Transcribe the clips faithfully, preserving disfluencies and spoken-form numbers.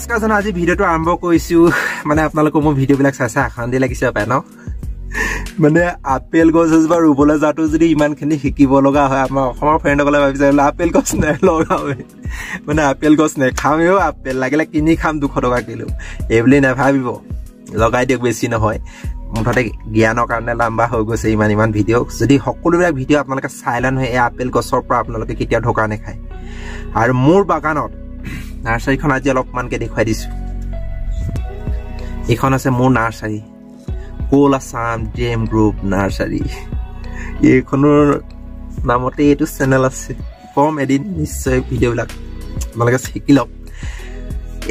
নমস্কাৰ জন আজি ভিডিওটো আৰম্ভ কৰিছো মানে আপোনালোক মই ভিডিও বিলাক চাইছা খান্দি লাগিছে পায় ন মানে আপেল গছ বা ৰুবলে যাটো যদি ইমানখিনি হিকিব লগা হয় আমাৰ অসমৰ ফ্ৰেন্ড গলে ভাবিছে আপেল গছ নাই লগাও মানে আপেল গছ নাই খামেও আপেল লাগিলে কিনি খাম দুশ টকা কিলো এবলি না ভাবিব লগাই দিক বেছি নহয় মুঠতে জ্ঞানৰ কাৰণে লম্বা হৈ গৈছে ইমান ইমান ভিডিও যদি সকলোবিলাক ভিডিও আপোনালোক সাইলেন্ট হৈ আপেল গছৰ পৰা আপোনালোক কিটা ঢোকা নে খায় আৰু মোৰ বাগানত Nursery can I develop man get this? Economy more nursery. Cola Sam Jam Group Nursery. Econo Namote to Senelas form edit so video like Malagas Hikilop.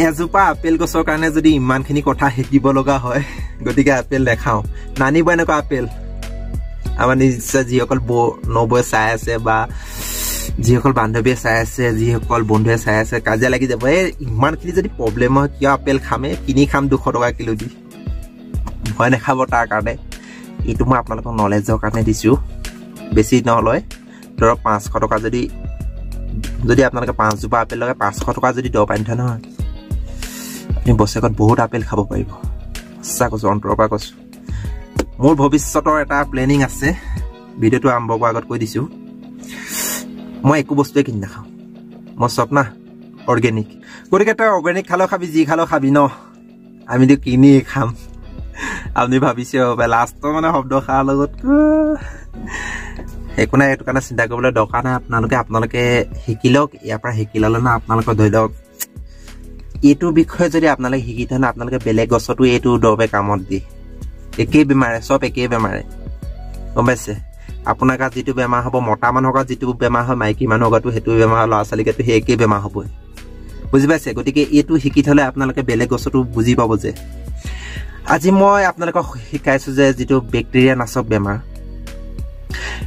Azupa, Pelgosoka Nazadi, Mankinicota Hikibologa Hoy, Gotica Pel like how Nani Banaka Pel. I want to say the local bo noble size bar. Jiokol bandhobie sai ase jiokol bondhue sai ase kaje lagi jabo e iman kini jodi problem ho ki apel khame kini kham দুশ টকা kilo di hoye khabo ta karne itu ma apnalok knowledge karne disu besi no loy dor পাঁচশ টকা jodi jodi apnalok পাঁচ জোপা apel lage পাঁচশ টকা jodi do pani thana apni bosekot bahut apel khabo paribo assa ko jontropa kosu mor bhobishyotor eta planning ase video tu ambo agot koi disu মই একো বস্তু কিন নাখাও মই সবনা অর্গানিক গৰিকাটা অর্গানিক খালো খাবি জি খালো খাবি ন আমি তো কিনি খাম আপনি ভাবিছে হবে লাস্ট মানে শব্দ খা লগত একো না এটো কানা চিন্তা কৰিবলৈ দৰকাৰ নাই আপোনালোকে আপোনালোকে হিকিলক ইয়াপৰা হিকিলালে না আপোনালোকে ধৈলক এটো বিষয় যদি আপোনালোকে হিকি থানা আপোনালোকে বেলেগ গছটো এটো দৰবে কামত দি একে বেমাৰে সব একে বেমাৰে গমছে Upon a gazito bema hobo, Motamanoga, Zitu bema, Mikey Manoga to Hetu bema, Lasalica to Heke bema hobo. Buzibase, go take it to Hikitala, Abnaka Belegoso to Buzibaboze. Azimo, Abnaka Hikaisu, Zitu, bacteria, Naso bema.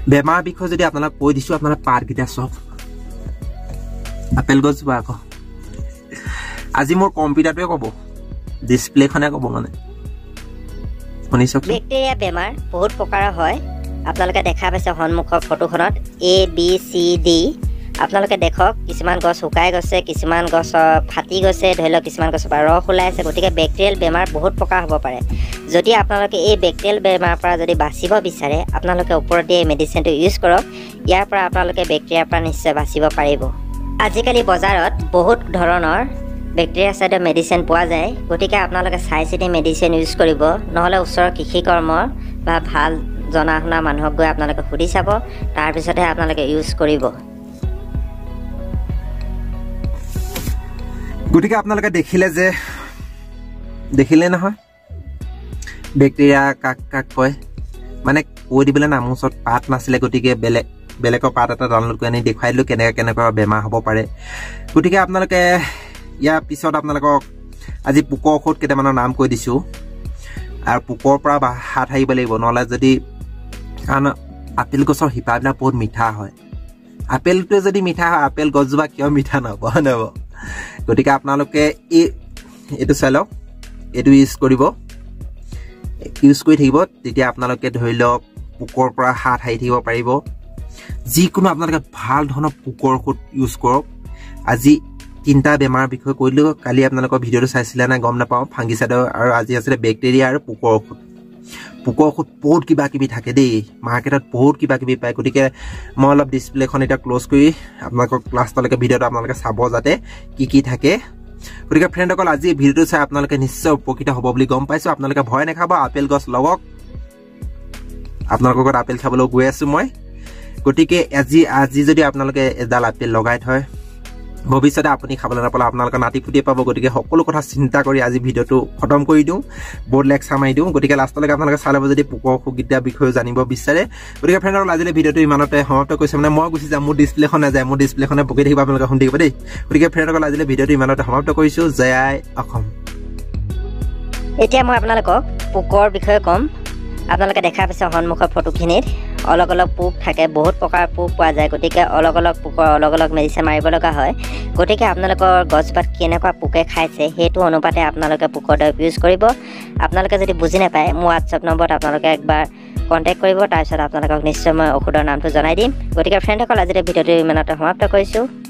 Bema because the Abnaka Podisho of Nana Park, the soft Apelgo Zubaco. Azimo computer Begobo. Display Conagoboman. Bacteria bema, Port Pokara Hoy. Apnaloke dekha paise honmukhor photo khonot A B C D. Apnaloke dekhok kisman gos hukai gose, kisman gos phati gose, dhoi lo kisman gos par roh olaise gotike bacterial bemar bahut poka hobo pare. Jodi apnaloke ei bacterial bemar para jodi basibo bisare, apnaloke opor diye medicine to use korok. Iar para apnaloke bacteria para nishchoy basibo paribo. Ajikali bazarot bahut dhoronor bacteria side medicine poa jay. Gotike apnaloke sai side medicine use koribo, nohole usor kishi kormor ba bhal জনাহনা মানহক গৈ আপোনালোকে খুদি চাব তাৰ পিছতে আপোনালোকে use কৰিব গুটিকে আপোনালোকে দেখিলে যে দেখিলে না হয় ব্যাকটেৰিয়া কাক কাক কয় মানে কৈ দিবলে নামুছত পাত নাছিলে গুটিকে বেলে বেলেক পাত এটা ডাউনলোড কৰি আনি দেখাইলো কেনে কেনে কৰা বেমা হ'ব পাৰে গুটিকে আপোনালোকে ইয়া পিছত আপোনালোকক আজি পোক ঔষধ কেটামানৰ নাম কৈ দিছো আৰু পোকৰ পৰা হাত হাৰিব লাগিব নহলে যদি An apple goes or hipabna poor mitahoe. Apple to the mitaha, apple goes back your mitana, whatever. Go take up naloke, it is hello, it is corribo. You squid hebo, the apnaloket hilo, pucorpora, hard height hebo paribo. Zikun abnaka pal hono pucor could use corp. Azi tinta bemar because Kulu, Kaliabnako, Hidros, Isilana, Gomna Pump, Hangisado, or Azias, the bacteria, pucor. Puko port ki baki thake de market at port ki baki pai kotike mall of display khon eta close koi apnalok class talake video ta apnalok sabo jate ki ki thake korika friend okol aji video sai apnalok nishchoy upokita hobo boli gom paiso apnalok bhoy nekhaba apple gos logok apnalok apple khabolo goi asu moi kotike aji aji jodi apnalok edal apple logai thoy ভবিষ্যতে আপুনি খাবলৈ নাপালে আপোনালোক নাতি ফুটিয়ে পাব গটিকে সকলো কথা চিন্তা কৰি আজি ভিডিওটো খতম কৰি দিও বোর্ড লেকচাৰ মাই দিও গটিকে লাষ্টলৈক আপোনালোক চালাব যদি পোকক খুগিতা বিষয় জানিব বিচাৰে গটিকে ফ্ৰেণ্ডৰ আজিলে ভিডিওটো ইমানতে সমাপ্ত কৰিছো মানে মই গুছি যাম মোৰ ডিসপ্লেখন না যায় মোৰ ডিসপ্লেখনে বকি থাকিবা আপোনালোক শুন থাকিবা দেই গটিকে ফ্ৰেণ্ডৰ আজিলে ভিডিওটো ইমানতে সমাপ্ত কৰিছো জয় অসম এতিয়া মই আপোনালোক পোকৰ বিষয়ে কম আপোনালোক দেখা পাইছে সন্মুখৰ ফটোখিনিৰ अलग अलग पोक থাকে বহুত প্ৰকাৰ পোক পোৱা যায় গটিকে अलग अलग পোকৰ अलग अलग মেডিচিন মাৰিব লগা হয় গটিকে আপোনালোকৰ গছপাত কেনেকুৱা পোকে খাইছে হেতু অনুপাতে আপোনালোকে পোকৰ দৰৱ ইউজ কৰিব আপোনালোকে যদি বুজি না পায় মোৰ WhatsApp নম্বৰত আপোনালোকে একবাৰ কন্টাক্ট কৰিব তাৰ পিছত আপোনালোকক নিশ্চয় মই ঔষধৰ নামটো জনাই দিম গটিকে ফ্ৰেণ্ডসকল আজিৰ ভিডিওটো ইমানতে সমাপ্ত কৰিছো